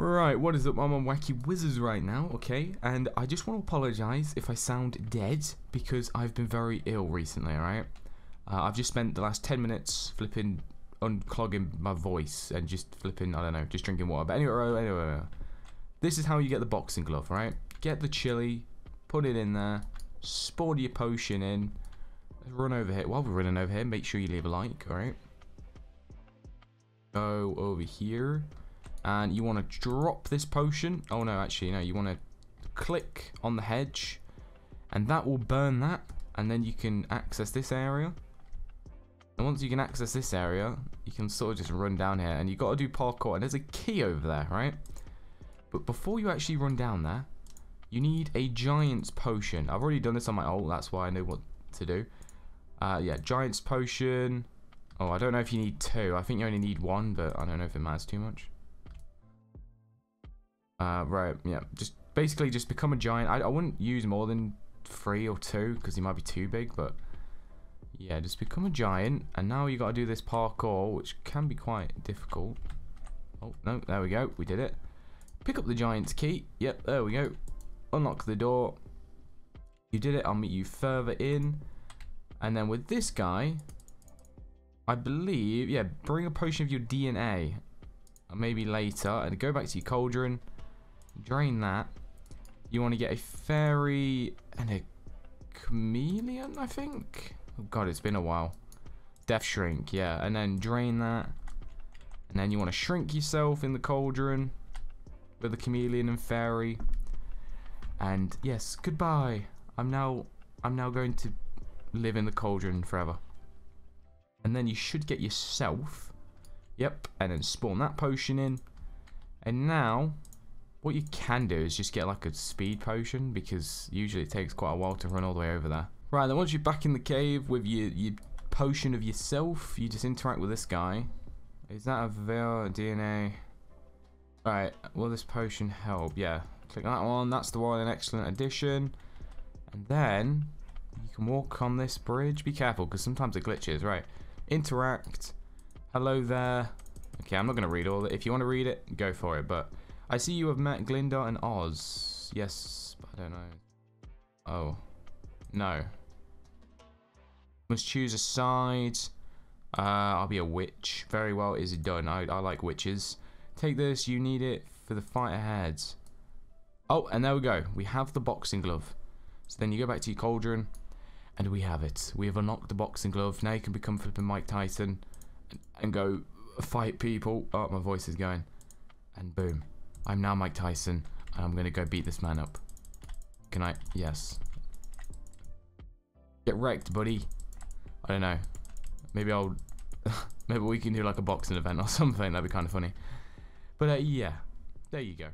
Right, what is up? I'm on Wacky Wizards right now, okay? And I just want to apologize if I sound dead, because I've been very ill recently, alright? I've just spent the last 10 minutes flipping, unclogging my voice, and just flipping, I don't know, just drinking water. But anyway, this is how you get the boxing glove, right? Get the chili, put it in there, spawn your potion in, run over here. While we're running over here, make sure you leave a like, alright? Go over here, and you want to drop this potion. Oh no, actually no, you want to click on the hedge, and that will burn that, and then you can access this area. And once you can access this area, you can sort of just run down here, and you got to do parkour, and there's a key over there, right? But before you actually run down there, you need a giant's potion. I've already done this on my ult, that's why I know what to do. Yeah, giant's potion. Oh, I don't know if you need two. I think you only need one, but I don't know if it matters too much. Right, yeah. Just basically just become a giant. I wouldn't use more than three or two because you might be too big, but yeah, just become a giant. And now you got to do this parkour, which can be quite difficult. Oh, no, there we go. We did it. Pick up the giant's key. Yep, there we go. Unlock the door. You did it. I'll meet you further in. And then with this guy, I believe, yeah, bring a potion of your DNA, maybe later, and go back to your cauldron, drain that. You want to get a fairy and a chameleon, I think? Oh god, it's been a while. Death shrink, yeah, and then drain that. And then you want to shrink yourself in the cauldron with the chameleon and fairy. And yes, goodbye. I'm now going to live in the cauldron forever. And then you should get yourself, yep, and then spawn that potion in. And now, what you can do is just get like a speed potion, because usually it takes quite a while to run all the way over there. Right, then once you're back in the cave with your potion of yourself, you just interact with this guy. Is that a veil DNA? Alright, will this potion help? Yeah, click that one, that's the one, an excellent addition. And then, you can walk on this bridge. Be careful, because sometimes it glitches, right? Interact. Hello there. Okay, I'm not going to read all that. If you want to read it, go for it. But I see you have met Glinda and Oz. Yes, but I don't know. Oh. No. Must choose a side. I'll be a witch. Very well, is done. I like witches. Take this. You need it for the fight ahead. Oh, and there we go. We have the boxing glove. So then you go back to your cauldron. And we have it. We have unlocked the boxing glove. Now you can become flipping Mike Tyson and go fight people. Oh, my voice is going. And boom. I'm now Mike Tyson. And I'm going to go beat this man up. Can I? Yes. Get wrecked, buddy. I don't know. Maybe I'll... maybe we can do like a boxing event or something. That'd be kind of funny. But yeah. There you go.